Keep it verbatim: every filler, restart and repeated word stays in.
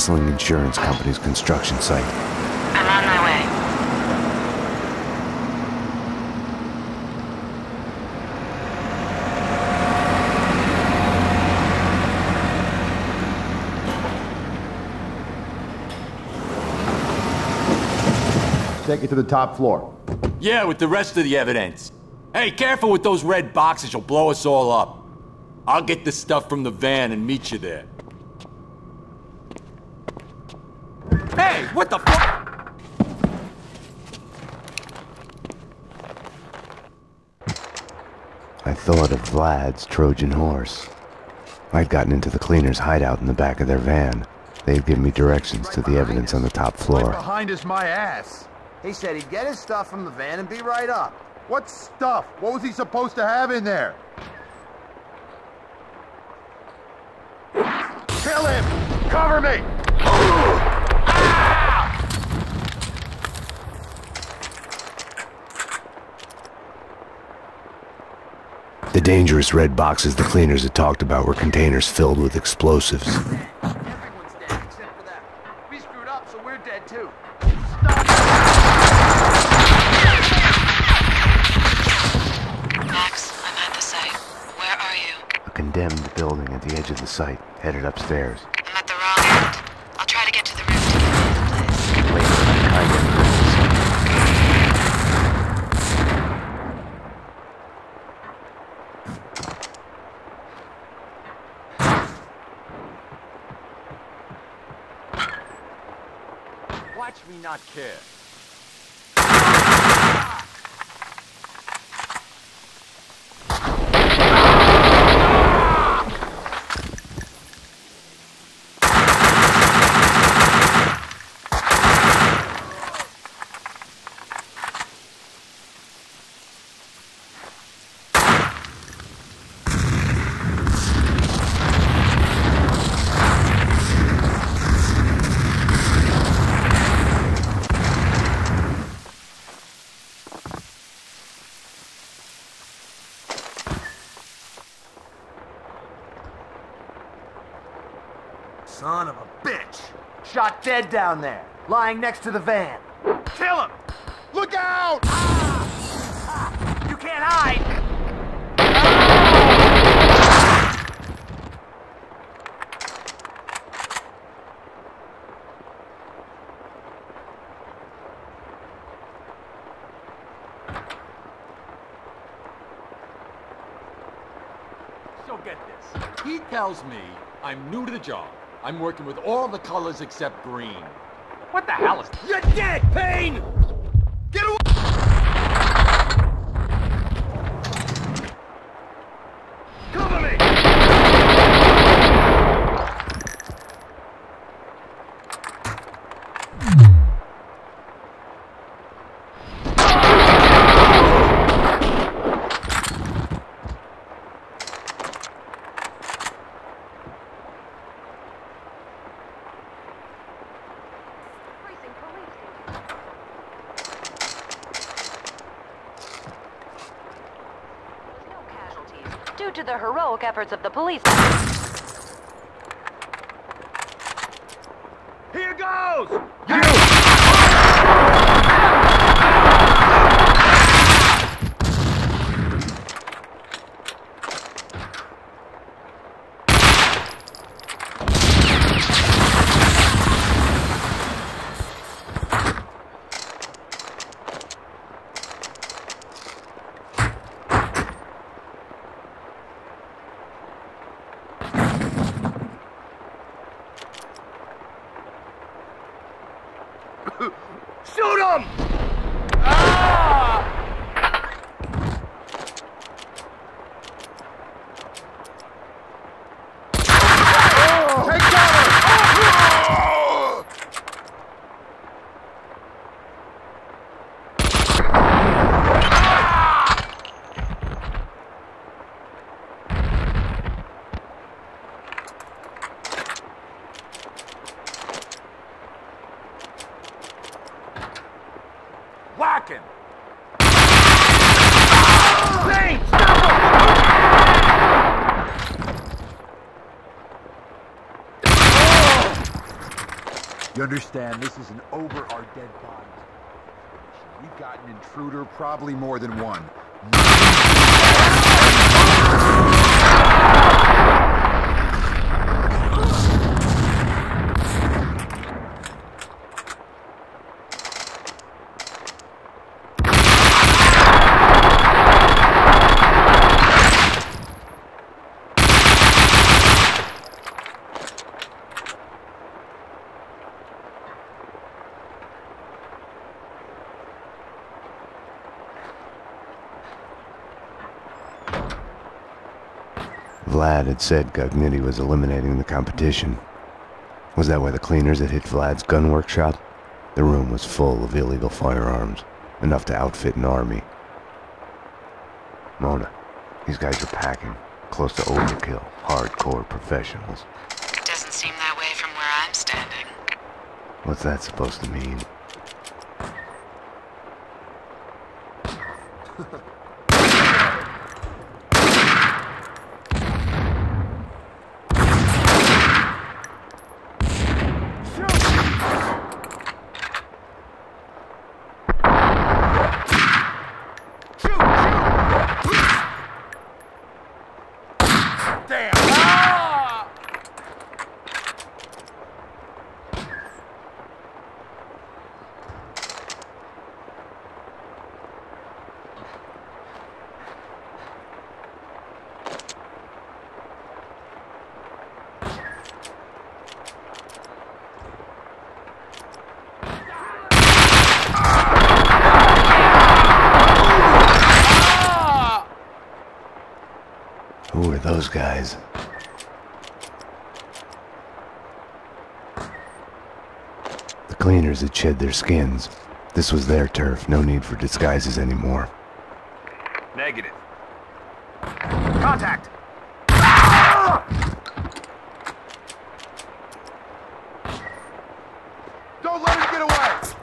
Gassling Insurance Company's construction site. I'm on my way. Take it to the top floor. Yeah, with the rest of the evidence. Hey, careful with those red boxes, you'll blow us all up. I'll get the stuff from the van and meet you there. Hey, what the fuck? I thought of Vlad's Trojan horse. I'd gotten into the cleaners' hideout in the back of their van. They had given me directions to the evidence on the top floor. Right behind is my ass. He said he'd get his stuff from the van and be right up. What stuff? What was he supposed to have in there? Kill him! Cover me! Ah! The dangerous red boxes the cleaners had talked about were containers filled with explosives. Everyone's dead except for that. We screwed up, so we're dead too. Condemned building at the edge of the site, headed upstairs. I'm at the wrong end. I'll try to get to the roof to get out of the place. Later, I kind of... Watch me not care. Son of a bitch! Shot dead down there, lying next to the van. Kill him! Look out! Ah! Ah! You can't hide! So get this. He tells me I'm new to the job. I'm working with all the colors except green. What the hell is... You're dead, Payne! Get away! Cover me! Due to the heroic efforts of the police... Here goes! You! You understand, this isn't over our dead bodies. We've got an intruder, probably more than one. Vlad had said Gagniti was eliminating the competition. Was that why the cleaners had hit Vlad's gun workshop? The room was full of illegal firearms, enough to outfit an army. Mona, these guys are packing, close to overkill, hardcore professionals. Doesn't seem that way from where I'm standing. What's that supposed to mean? Who are those guys? The cleaners had shed their skins. This was their turf, no need for disguises anymore. Negative. Contact! Don't let him get away!